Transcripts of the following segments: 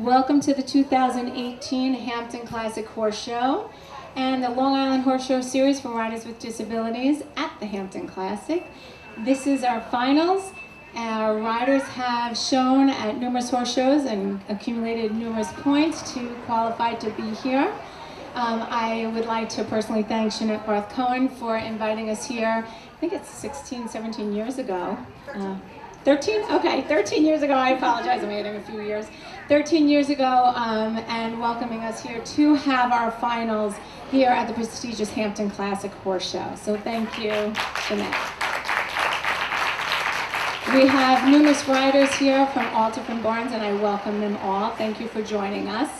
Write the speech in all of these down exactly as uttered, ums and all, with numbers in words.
Welcome to the two thousand eighteen Hampton Classic Horse Show and the Long Island Horse Show series for riders with disabilities at the Hampton Classic. This is our finals. Our riders have shown at numerous horse shows and accumulated numerous points to qualify to be here. Um, I would like to personally thank Jeanette Barth Cohen for inviting us here. I think it's sixteen, seventeen years ago. Uh, thirteen? Okay, thirteen years ago. I apologize, I'm waiting a few years. thirteen years ago, um, and welcoming us here to have our finals here at the prestigious Hampton Classic Horse Show. So thank you, Jeanette. We have numerous riders here from all different barns, and I welcome them all. Thank you for joining us.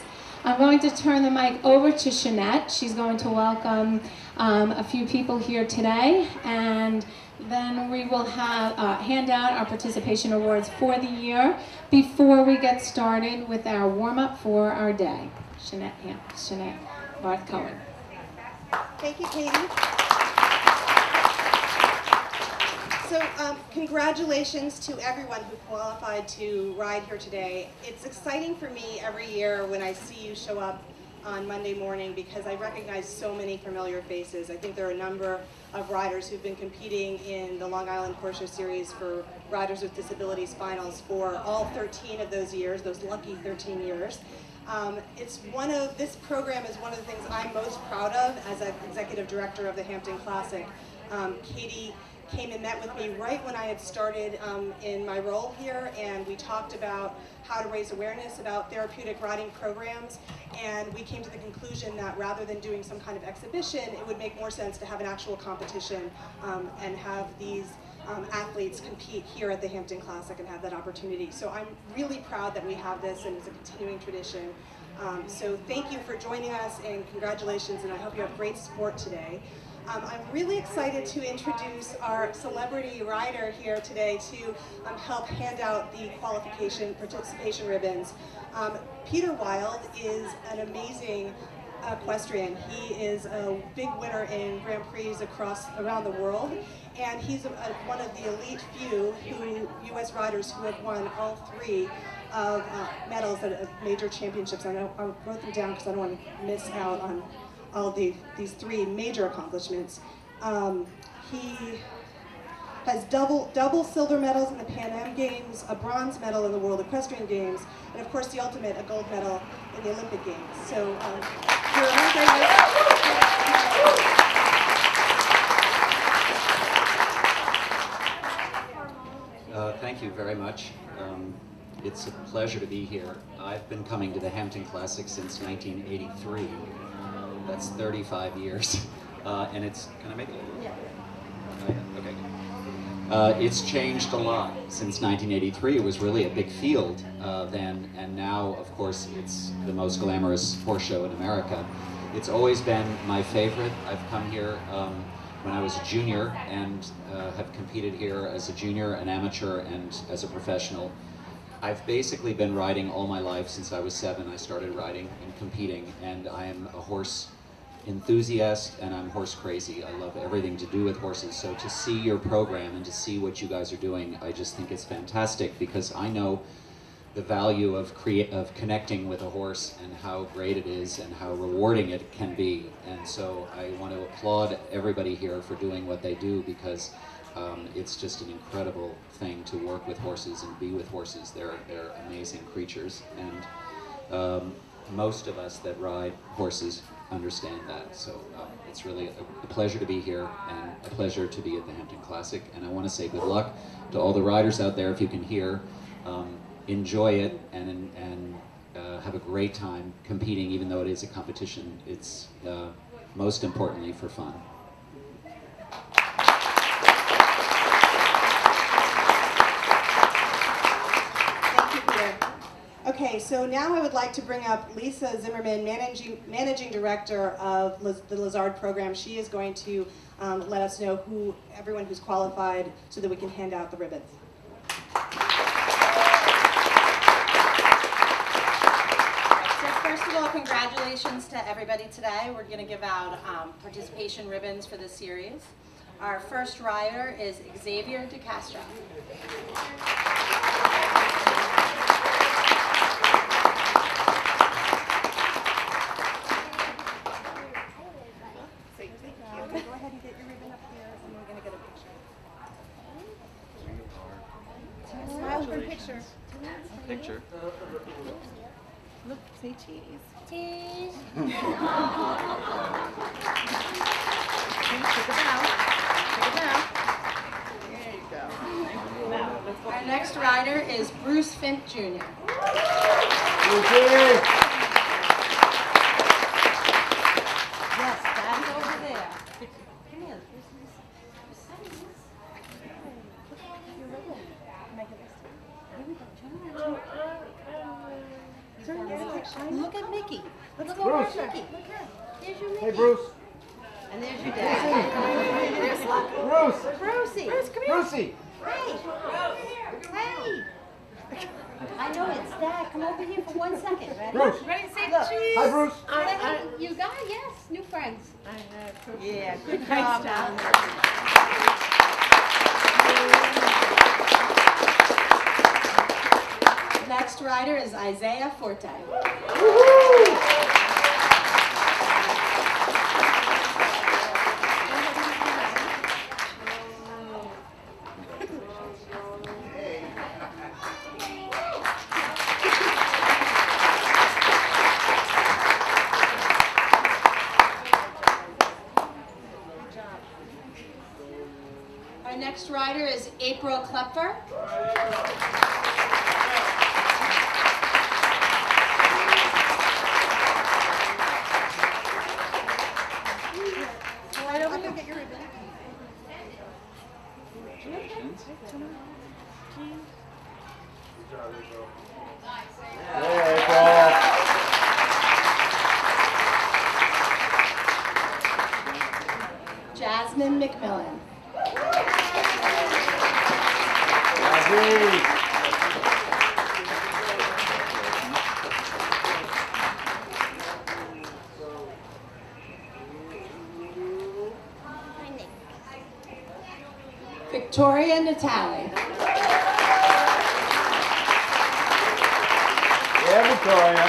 I'm going to turn the mic over to Jeanette. She's going to welcome um, a few people here today, and then we will have uh, hand out our participation awards for the year before we get started with our warm-up for our day. Jeanette, yeah, Jeanette Barth Cohen. Thank you, Katie. So um, congratulations to everyone who qualified to ride here today. It's exciting for me every year when I see you show up on Monday morning because I recognize so many familiar faces. I think there are a number of riders who've been competing in the Long Island Horse Show Series for Riders with Disabilities Finals for all thirteen of those years, those lucky thirteen years. Um, it's one of, this program is one of the things I'm most proud of as an executive director of the Hampton Classic. Um, Katie came and met with me right when I had started um, in my role here, and we talked about how to raise awareness about therapeutic riding programs, and we came to the conclusion that rather than doing some kind of exhibition, it would make more sense to have an actual competition um, and have these um, athletes compete here at the Hampton Classic and have that opportunity. So I'm really proud that we have this, and it's a continuing tradition. Um, so thank you for joining us, and congratulations, and I hope you have great sport today. Um, I'm really excited to introduce our celebrity rider here today to um, help hand out the qualification participation ribbons. Um, Peter Wylde is an amazing equestrian. He is a big winner in Grand Prix across around the world, and he's a, a, one of the elite few who, U S riders who have won all three of uh, medals at uh, major championships. I, know, I wrote them down because I don't want to miss out on all the, these three major accomplishments. Um, he has double, double silver medals in the Pan Am Games, a bronze medal in the World Equestrian Games, and of course the ultimate, a gold medal in the Olympic Games. So, um, for uh, thank you very much. Um, it's a pleasure to be here. I've been coming to the Hampton Classic since nineteen eighty-three. That's thirty-five years, uh, and it's, can I make it? Yeah. Okay. Uh, it's changed a lot since nineteen eighty-three. It was really a big field uh, then, and now, of course, it's the most glamorous horse show in America. It's always been my favorite. I've come here um, when I was a junior and uh, have competed here as a junior, an amateur, and as a professional. I've basically been riding all my life since I was seven. I started riding and competing, and I am a horse enthusiast, and I'm horse crazy. I love everything to do with horses, so to see your program and to see what you guys are doing, I just think it's fantastic, because I know the value of crea- of connecting with a horse and how great it is and how rewarding it can be. And so I want to applaud everybody here for doing what they do, because um, it's just an incredible thing to work with horses and be with horses. They're, they're amazing creatures, and um, most of us that ride horses understand that. So uh, it's really a, a pleasure to be here and a pleasure to be at the Hampton Classic. And I want to say good luck to all the riders out there. If you can hear, um, enjoy it and and uh, have a great time competing. Even though it is a competition, it's uh, most importantly for fun. Okay, so now I would like to bring up Lisa Zimmerman, Managing, managing Director of Liz, the LIHSSRD program. She is going to um, let us know who everyone who's qualified so that we can hand out the ribbons. So first of all, congratulations to everybody today. We're going to give out um, participation ribbons for this series. Our first rider is Xavier DeCastro. Look, say cheese. Cheese. Take it down. Take it down. There you go. Now, let's go. Our next rider is Bruce Finch Junior Okay. Look at Mickey. Let's go over at Mickey. Look here. There's your Mickey. Hey, Bruce. And there's your dad. There's Lucky. Bruce. Brucey. Bruce, come here. Brucey. Hey. Hey. I know it's Dad. Come over here for one second. Ready? Bruce. Ready to say cheese? Hi, Bruce. I, I, you got yes. New friends. I know. Yeah. Good job. Next rider is Isaiah Forte. Our next rider is April Klepfer. McMillan. Victoria Natalie. Yeah, Victoria.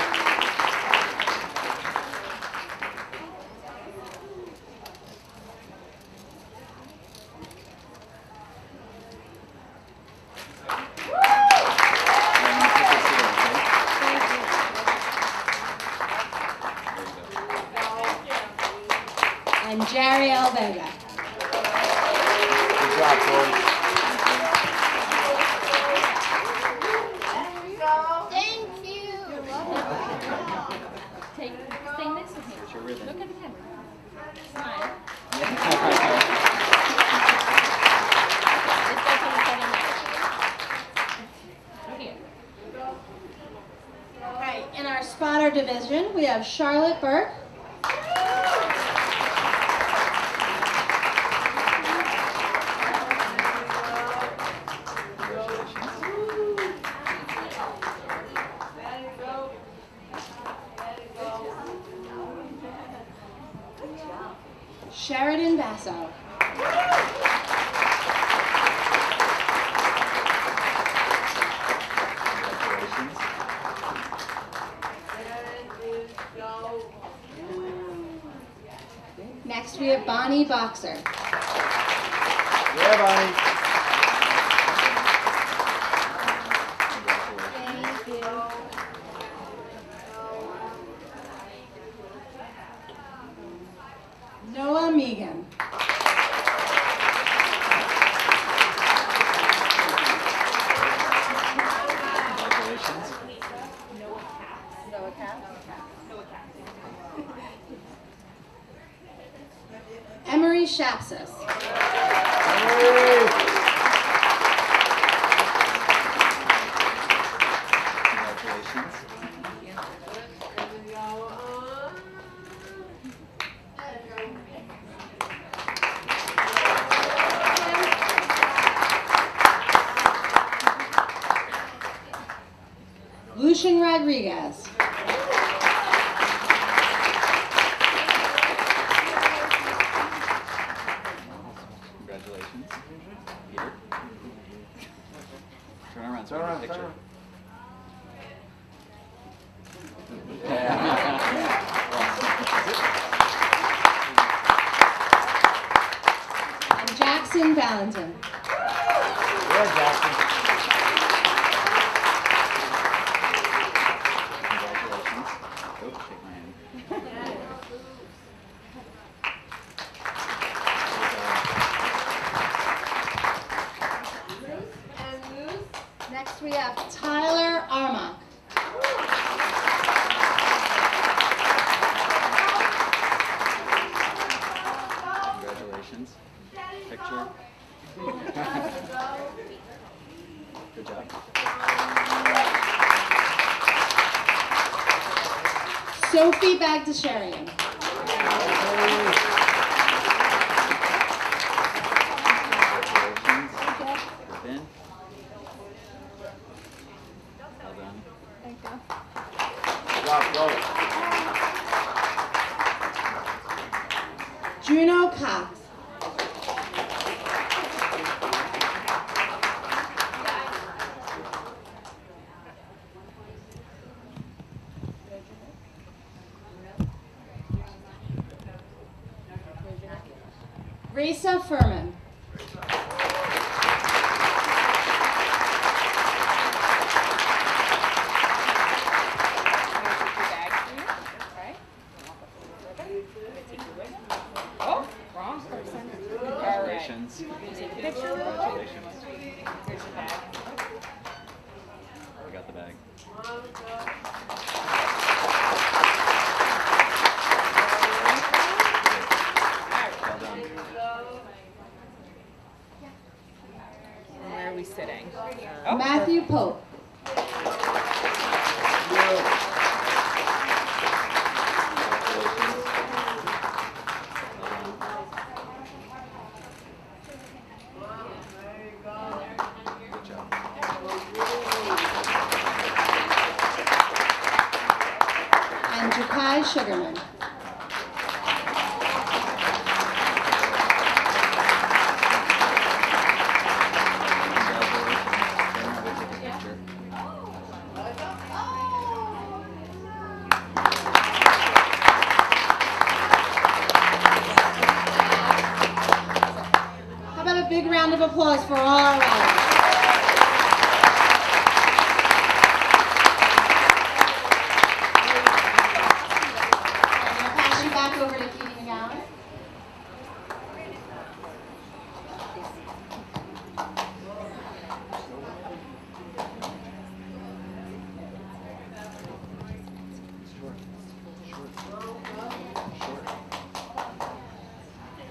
Division, we have Charlotte Burke. Next we have Bonnie Boxer. Yeah, Bonnie. Thank you. Noah Megan. Congratulations. Noah Caps. Noah Caps. Noah Caps. Emery Shapsis. Congratulations. Lucian Rodriguez. Valentin. Yeah, Jackson. Sophie Bagdasharian. Juno Cox. Risa Furman. Sugarman. How about a big round of applause for all our riders?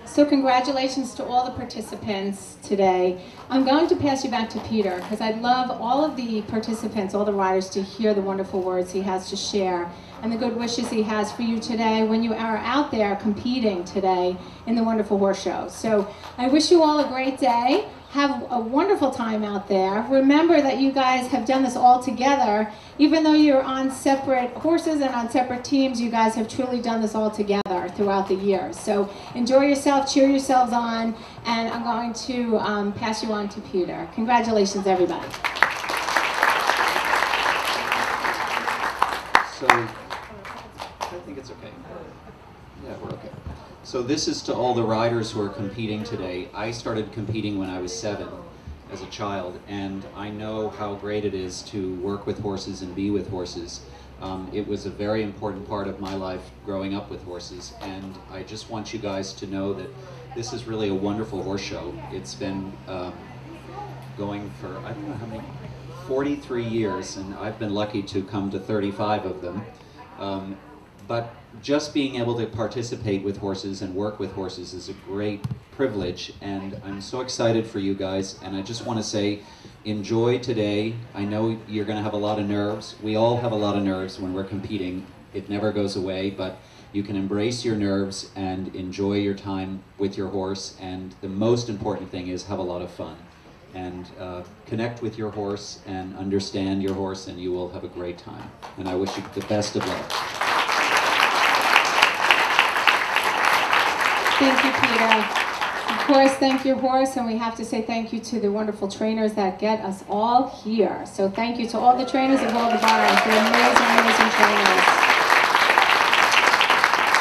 So congratulations to all the participants today. I'm going to pass you back to Peter because I'd love all of the participants, all the riders, to hear the wonderful words he has to share and the good wishes he has for you today when you are out there competing today in the wonderful horse show. So I wish you all a great day. Have a wonderful time out there. Remember that you guys have done this all together. Even though you're on separate horses and on separate teams, you guys have truly done this all together throughout the year. So enjoy yourself, cheer yourselves on, and I'm going to um, pass you on to Peter. Congratulations, everybody. So, I think it's okay. Yeah, we're okay. So this is to all the riders who are competing today. I started competing when I was seven as a child, and I know how great it is to work with horses and be with horses. Um, it was a very important part of my life growing up with horses, and I just want you guys to know that this is really a wonderful horse show. It's been um, going for, I don't know how many, forty-three years, and I've been lucky to come to thirty-five of them. Um, but just being able to participate with horses and work with horses is a great privilege, and I'm so excited for you guys, and I just want to say enjoy today. I know you're going to have a lot of nerves. We all have a lot of nerves when we're competing. It never goes away, but you can embrace your nerves and enjoy your time with your horse, and the most important thing is have a lot of fun and uh, connect with your horse and understand your horse, and you will have a great time, and I wish you the best of luck. Thank you, Peter. Of course, thank your horse, and we have to say thank you to the wonderful trainers that get us all here. So thank you to all the trainers of all the barns, the amazing, amazing trainers.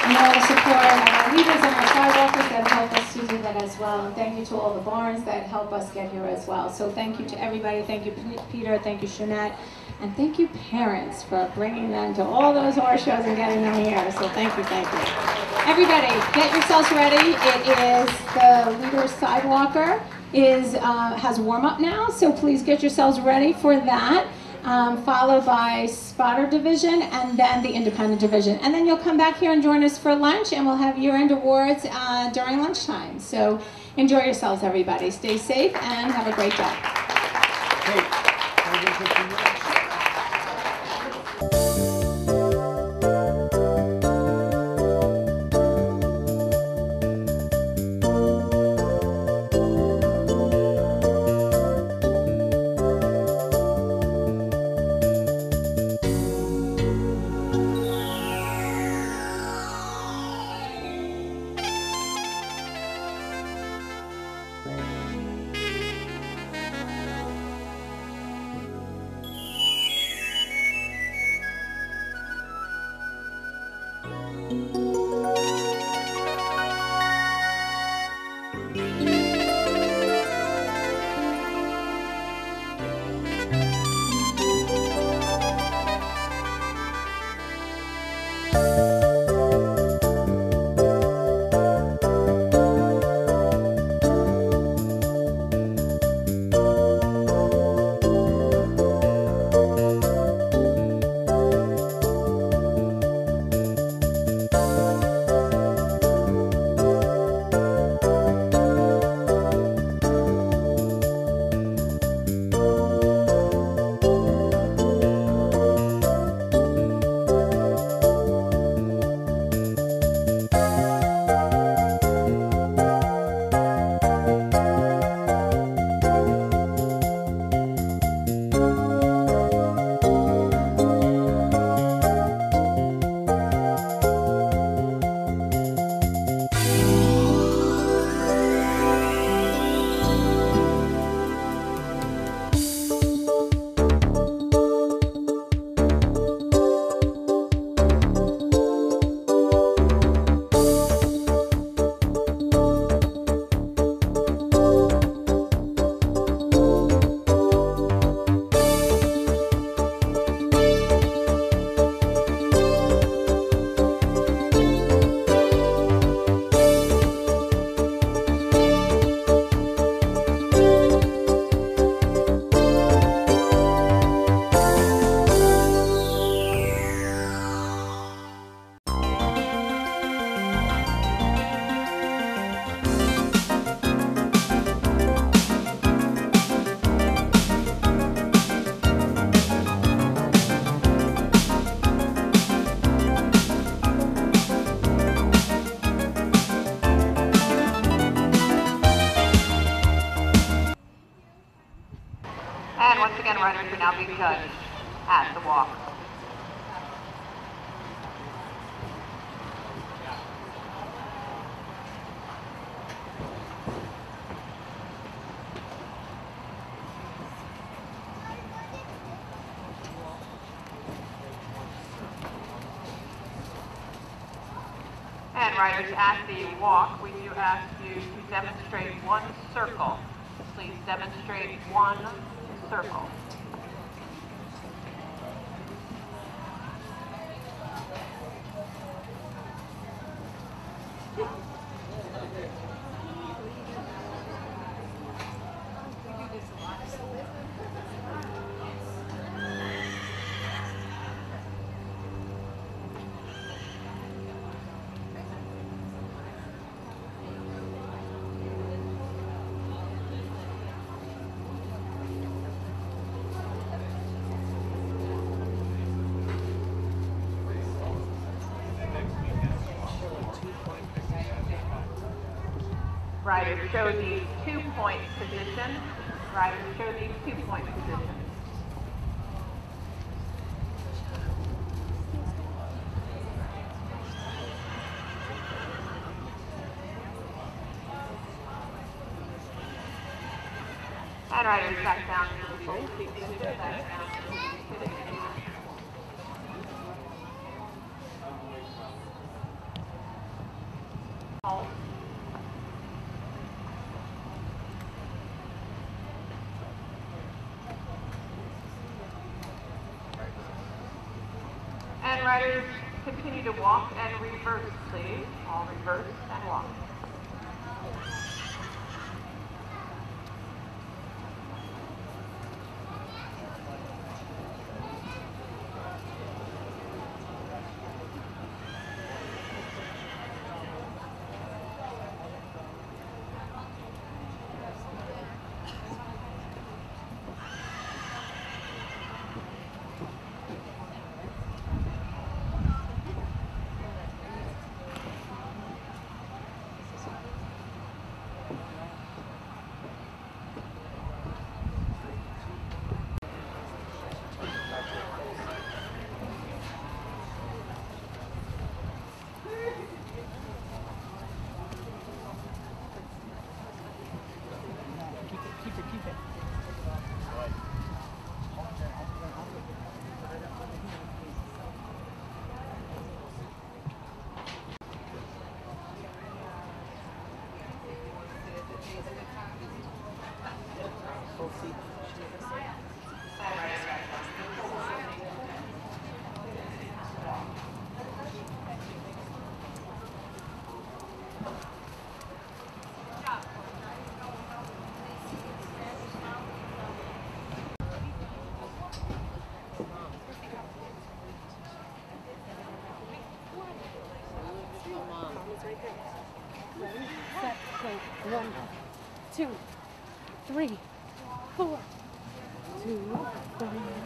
And all the support of our leaders and our sidewalkers that help us to do that as well. And thank you to all the barns that help us get here as well. So thank you to everybody. Thank you, Peter. Thank you, Shanette. And thank you, parents, for bringing them to all those horse shows and getting them here. So thank you, thank you. Everybody, get yourselves ready. It is the leader's sidewalker is, uh, has warm-up now, so please get yourselves ready for that, um, followed by spotter division and then the independent division. And then you'll come back here and join us for lunch, and we'll have year-end awards uh, during lunchtime. So enjoy yourselves, everybody. Stay safe and have a great day. Hey. Thank you. riders at the walk, we do ask you to demonstrate one circle. Please demonstrate one circle. Riders show the two-point position. Riders show the two-point position. And riders back down to the fold. Back down to the fold. Riders continue to walk and reverse, please. All reverse and walk. One, two, three, four, two, three.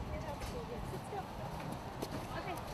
Thank you.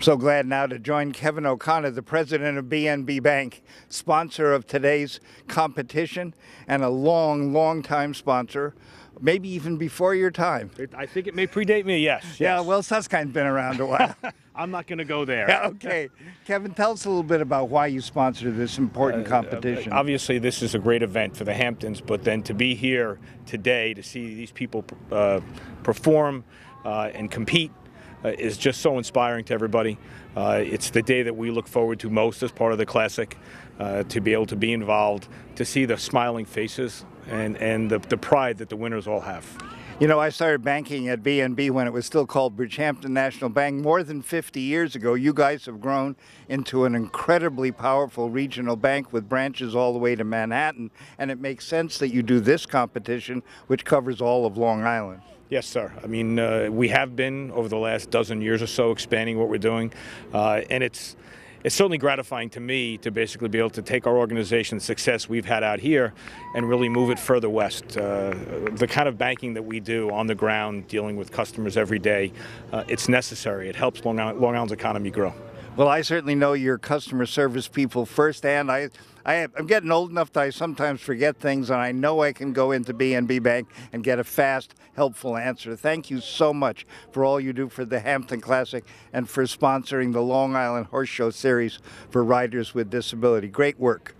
So glad now to join Kevin O'Connor, the president of B N B Bank, sponsor of today's competition and a long, long time sponsor, maybe even before your time. I think it may predate me, yes. Yeah, yes. Well, Suskind's been around a while. I'm not going to go there. Yeah, okay. Kevin, tell us a little bit about why you sponsored this important uh, competition. Uh, obviously, this is a great event for the Hamptons, but then to be here today to see these people uh, perform uh, and compete, Uh, is just so inspiring to everybody. Uh, it's the day that we look forward to most as part of the Classic, uh, to be able to be involved, to see the smiling faces and, and the, the pride that the winners all have. You know, I started banking at B N B when it was still called Bridgehampton National Bank more than fifty years ago. You guys have grown into an incredibly powerful regional bank with branches all the way to Manhattan, and it makes sense that you do this competition, which covers all of Long Island. Yes, sir. I mean, uh, we have been, over the last dozen years or so, expanding what we're doing, uh, and it's it's certainly gratifying to me to basically be able to take our organization's success we've had out here and really move it further west. Uh, the kind of banking that we do on the ground, dealing with customers every day, uh, it's necessary. It helps Long Island, Long Island's economy grow. Well, I certainly know your customer service people firsthand. I, I, I'm getting old enough that I sometimes forget things, and I know I can go into B N B Bank and get a fast, helpful answer. Thank you so much for all you do for the Hampton Classic and for sponsoring the Long Island Horse Show Series for riders with disability. Great work.